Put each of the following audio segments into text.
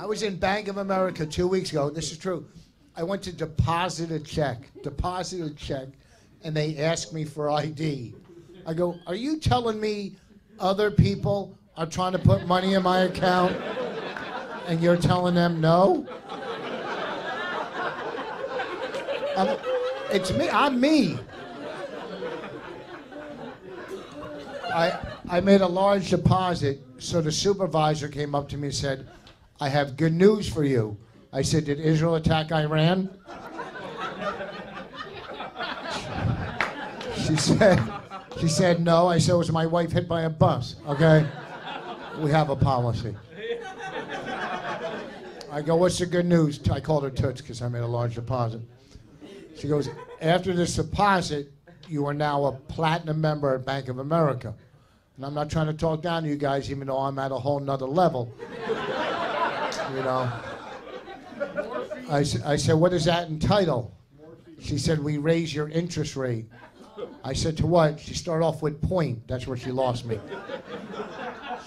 I was in Bank of America 2 weeks ago, and this is true. I went to deposit a check, and they asked me for ID. I go, are you telling me other people are trying to put money in my account, and you're telling them no? It's me. I'm me. I made a large deposit, so the supervisor came up to me and said, I have good news for you. I said, did Israel attack Iran? She said, no. I said, was my wife hit by a bus? Okay, we have a policy. I go, what's the good news? I called her Toots because I made a large deposit. She goes, after this deposit, you are now a platinum member at Bank of America. And I'm not trying to talk down to you guys, even though I'm at a whole nother level. You know. I said, what does that entitle? She said, we raise your interest rate. I said, to what? She started off with point. That's where she lost me.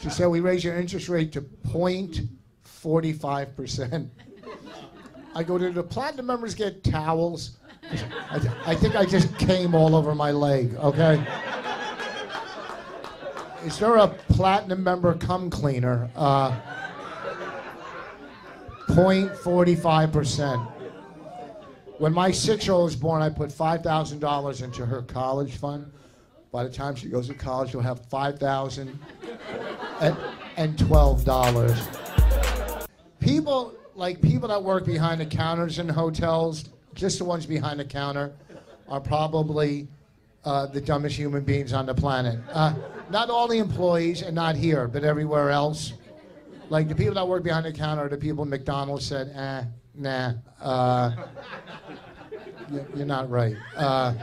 She said, we raise your interest rate to 0.45%. I go, do the platinum members get towels? I think I just came all over my leg, okay? Is there a platinum member cum cleaner? 0.45%. When my 6-year-old was born, I put $5,000 into her college fund. By the time she goes to college, she'll have $5,012. People that work behind the counters in hotels, just the ones behind the counter, are probably the dumbest human beings on the planet. Not all the employees, and not here, but everywhere else. Like, the people that work behind the counter are the people McDonald's said, nah, you're not right. I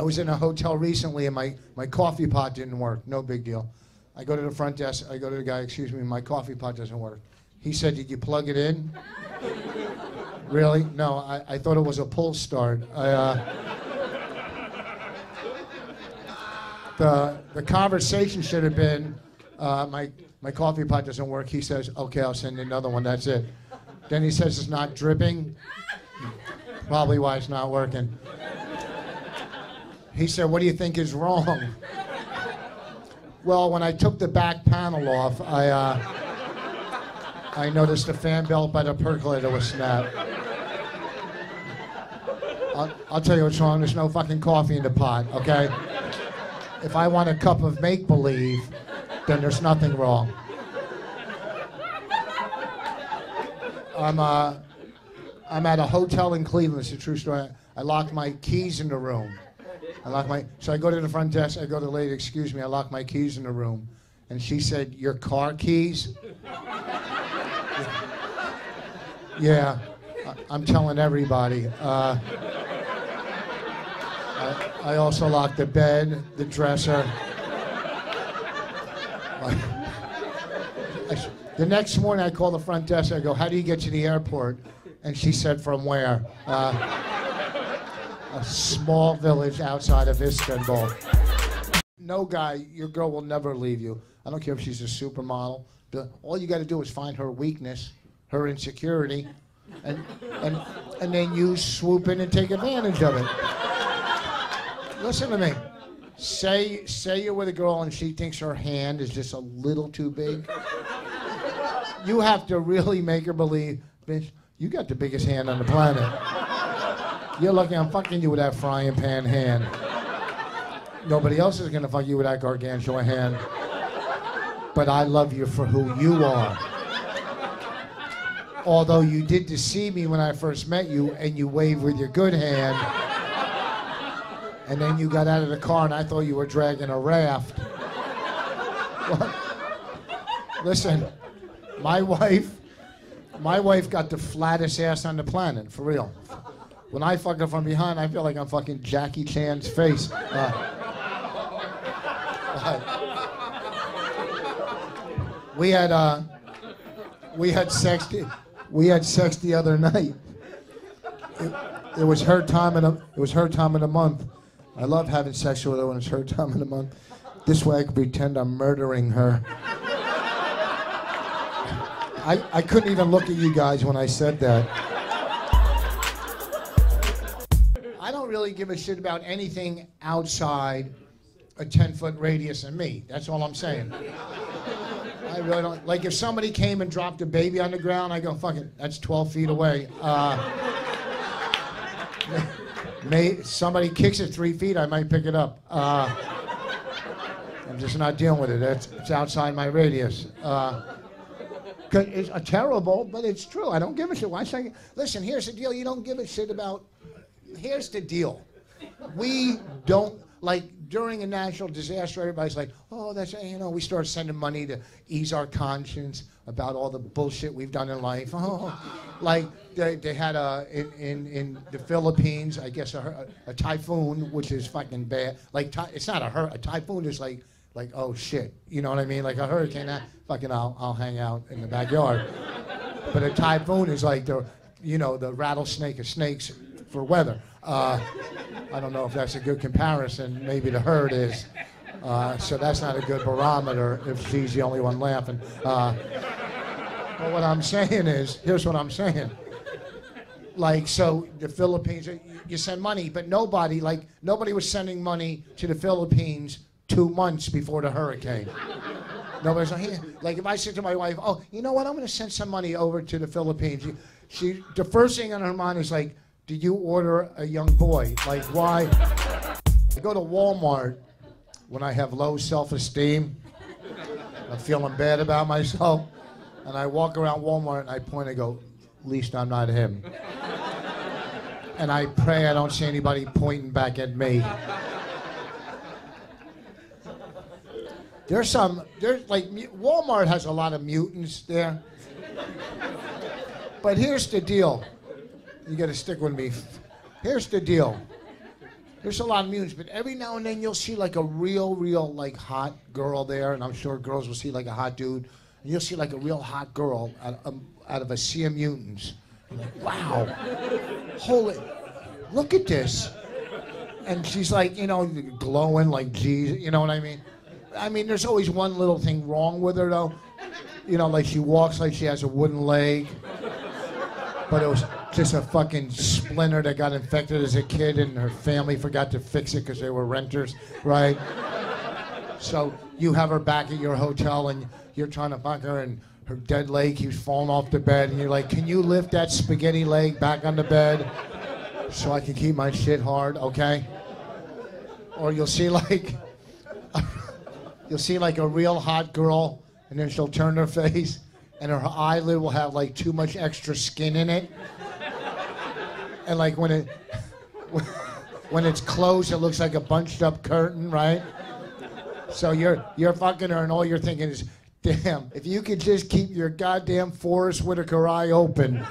was in a hotel recently, and my coffee pot didn't work. No big deal. I go to the front desk. I go to the guy, excuse me, my coffee pot doesn't work. He said, did you plug it in? Really? No, I thought it was a pull start. The conversation should have been, my coffee pot doesn't work. He says, okay, I'll send you another one, that's it. Then he says it's not dripping. Probably why it's not working. He said, what do you think is wrong? Well, when I took the back panel off, I noticed the fan belt by the percolator was snapped. I'll tell you what's wrong. There's no fucking coffee in the pot, okay? If I want a cup of make-believe, then there's nothing wrong. I'm at a hotel in Cleveland. It's a true story. I locked my keys in the room. So I go to the front desk. I go to the lady, excuse me, I locked my keys in the room. And she said, your car keys? Yeah, I'm telling everybody. I also locked the bed, the dresser. The next morning I called the front desk. I go, how do you get to the airport? And she said, from where? A small village outside of Istanbul. No, guy, your girl will never leave you. I don't care if she's a supermodel. All you got to do is find her weakness, her insecurity, and then you swoop in and take advantage of it. Listen to me. Say you're with a girl and she thinks her hand is just a little too big. You have to really make her believe, bitch, you got the biggest hand on the planet. You're lucky I'm fucking you with that frying pan hand. Nobody else is gonna fuck you with that gargantua hand. But I love you for who you are. Although you did deceive me when I first met you, and you waved with your good hand, and then you got out of the car and I thought you were dragging a raft. Well, listen, my wife got the flattest ass on the planet, for real. When I fuck her from behind, I feel like I'm fucking Jackie Chan's face. We had sex the other night. It was her time in it was her time of the month. I love having sex with her when it's her time of the month. This way I can pretend I'm murdering her. I couldn't even look at you guys when I said that. I don't really give a shit about anything outside a 10-foot radius of me. That's all I'm saying. I really don't. Like, if somebody came and dropped a baby on the ground, I go, fuck it, that's 12 feet away. Somebody kicks it 3 feet, I might pick it up. I'm just not dealing with it. It's outside my radius. It's terrible, but it's true. I don't give a shit. Why should I? Listen, here's the deal. You don't give a shit about... Here's the deal. We don't... Like, during a national disaster, everybody's like, oh, that's, you know, we start sending money to ease our conscience about all the bullshit we've done in life. Oh, like, they had in the Philippines, I guess, a typhoon, which is fucking bad. Like, it's not a typhoon is like, oh, shit. You know what I mean? Like, a hurricane, fucking, I'll hang out in the backyard. But a typhoon is like the, you know, the rattlesnake of snakes for weather. I don't know if that's a good comparison. Maybe the herd is. So that's not a good barometer if she's the only one laughing. But what I'm saying is, here's what I'm saying. Like, so the Philippines, you send money, but nobody was sending money to the Philippines 2 months before the hurricane. Nobody's like, hey. Like, if I said to my wife, oh, you know what, I'm going to send some money over to the Philippines. She, the first thing on her mind is like, did you order a young boy? Like, why? I go to Walmart when I have low self-esteem. I'm feeling bad about myself. And I walk around Walmart and I point and go, at least I'm not him. And I pray I don't see anybody pointing back at me. There's like, Walmart has a lot of mutants there. But here's the deal. You gotta stick with me. Here's the deal. There's a lot of mutants, but every now and then you'll see like a real like hot girl there, and I'm sure girls will see like a hot dude, and you'll see like a real hot girl out of a sea of mutants. You're like, wow, holy, look at this. And she's like, you know, glowing like Jesus, you know what I mean? I mean, there's always one little thing wrong with her though. You know, like she walks like she has a wooden leg. But it was just a fucking splinter that got infected as a kid, and her family forgot to fix it because they were renters, right? So you have her back at your hotel, and you're trying to fuck her, and her dead leg keeps falling off the bed, and you're like, can you lift that spaghetti leg back on the bed so I can keep my shit hard, okay? Or you'll see like a real hot girl, and then she'll turn her face, and her eyelid will have like too much extra skin in it. And like when it's closed, it looks like a bunched up curtain, right? So you're fucking her and all you're thinking is, damn, if you could just keep your goddamn Forrest Whitaker eye open,